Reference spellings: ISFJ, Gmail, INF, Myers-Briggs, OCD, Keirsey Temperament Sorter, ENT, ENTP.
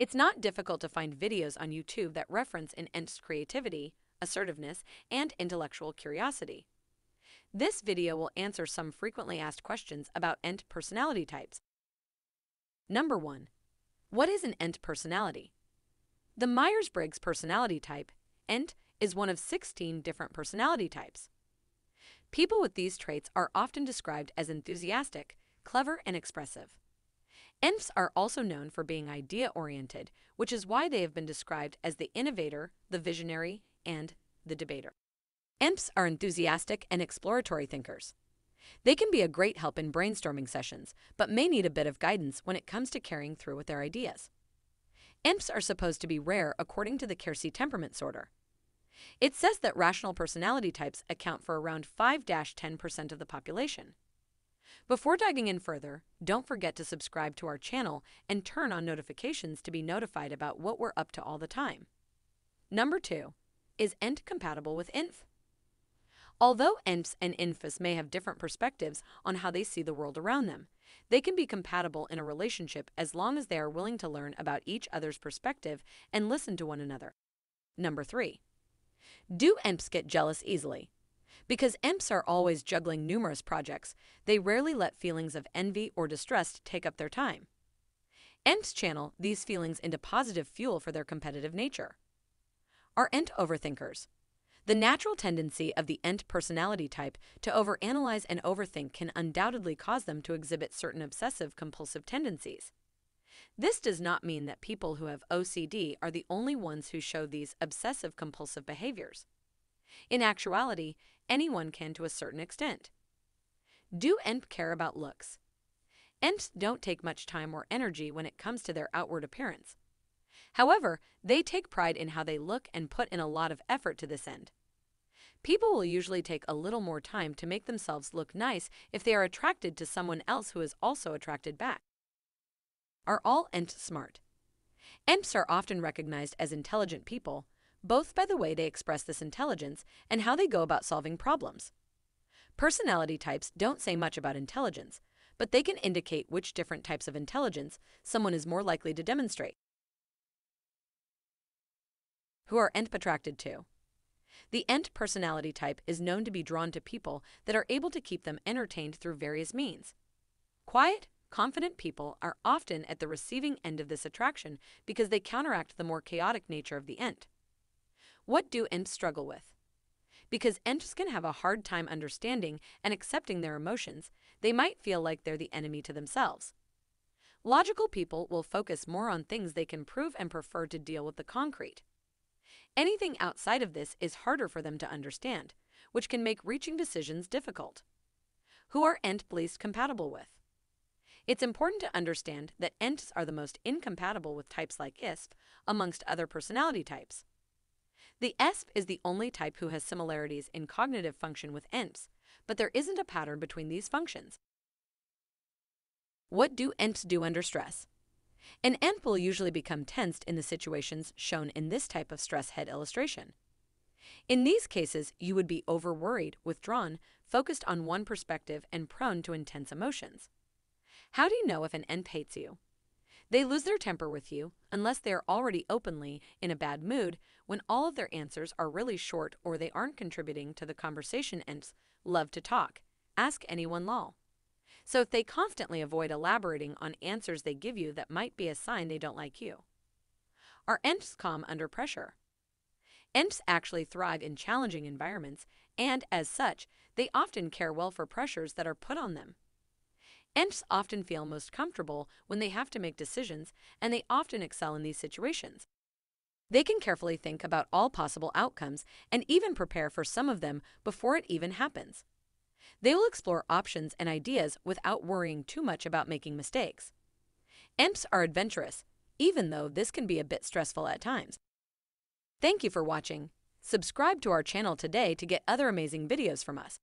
It's not difficult to find videos on YouTube that reference enhanced creativity, assertiveness, and intellectual curiosity. This video will answer some frequently asked questions about ENT personality types. Number 1. What is an ENT personality? The Myers-Briggs personality type, ENT, is one of 16 different personality types. People with these traits are often described as enthusiastic, clever, and expressive. ENTPs are also known for being idea-oriented, which is why they have been described as the innovator, the visionary, and the debater. ENTPs are enthusiastic and exploratory thinkers. They can be a great help in brainstorming sessions, but may need a bit of guidance when it comes to carrying through with their ideas. ENTPs are supposed to be rare according to the Keirsey Temperament Sorter. It says that rational personality types account for around 5–10% of the population. Before diving in further, don't forget to subscribe to our channel and turn on notifications to be notified about what we're up to all the time. Number 2. Is ENT compatible with INF? Although ENTs and INFs may have different perspectives on how they see the world around them, they can be compatible in a relationship as long as they are willing to learn about each other's perspective and listen to one another. Number 3. Do ENTs get jealous easily? Because ENTs are always juggling numerous projects, they rarely let feelings of envy or distrust take up their time. ENTs channel these feelings into positive fuel for their competitive nature. Are ENT overthinkers? The natural tendency of the ENT personality type to overanalyze and overthink can undoubtedly cause them to exhibit certain obsessive-compulsive tendencies. This does not mean that people who have OCD are the only ones who show these obsessive-compulsive behaviors. In actuality, anyone can to a certain extent. Do ENTP care about looks? ENTPs don't take much time or energy when it comes to their outward appearance. However, they take pride in how they look and put in a lot of effort to this end. People will usually take a little more time to make themselves look nice if they are attracted to someone else who is also attracted back. Are all ENTPs smart? ENTPs are often recognized as intelligent people, both by the way they express this intelligence and how they go about solving problems. Personality types don't say much about intelligence, but they can indicate which different types of intelligence someone is more likely to demonstrate. Who are ENTP attracted to? The ENTP personality type is known to be drawn to people that are able to keep them entertained through various means. Quiet, confident people are often at the receiving end of this attraction because they counteract the more chaotic nature of the ENT. What do ENTPs struggle with? Because ENTPs can have a hard time understanding and accepting their emotions, they might feel like they're the enemy to themselves. Logical people will focus more on things they can prove and prefer to deal with the concrete. Anything outside of this is harder for them to understand, which can make reaching decisions difficult. Who are ENTPs least compatible with? It's important to understand that ENTPs are the most incompatible with types like ISFJ, amongst other personality types. The ISFJ is the only type who has similarities in cognitive function with ENTPs, but there isn't a pattern between these functions. What do ENTPs do under stress? An ENTP will usually become tensed in the situations shown in this type of stress head illustration. In these cases, you would be overworried, withdrawn, focused on one perspective, and prone to intense emotions. How do you know if an ENTP hates you? They lose their temper with you, unless they are already openly in a bad mood, when all of their answers are really short or they aren't contributing to the conversation. ENTPs love to talk, ask anyone lol. So if they constantly avoid elaborating on answers they give you, that might be a sign they don't like you. Are ENTPs calm under pressure? ENTPs actually thrive in challenging environments, and as such, they often care well for pressures that are put on them. ENTPs often feel most comfortable when they have to make decisions, and they often excel in these situations. They can carefully think about all possible outcomes and even prepare for some of them before it even happens. They will explore options and ideas without worrying too much about making mistakes. ENTPs are adventurous, even though this can be a bit stressful at times. Thank you for watching. Subscribe to our channel today to get other amazing videos from us.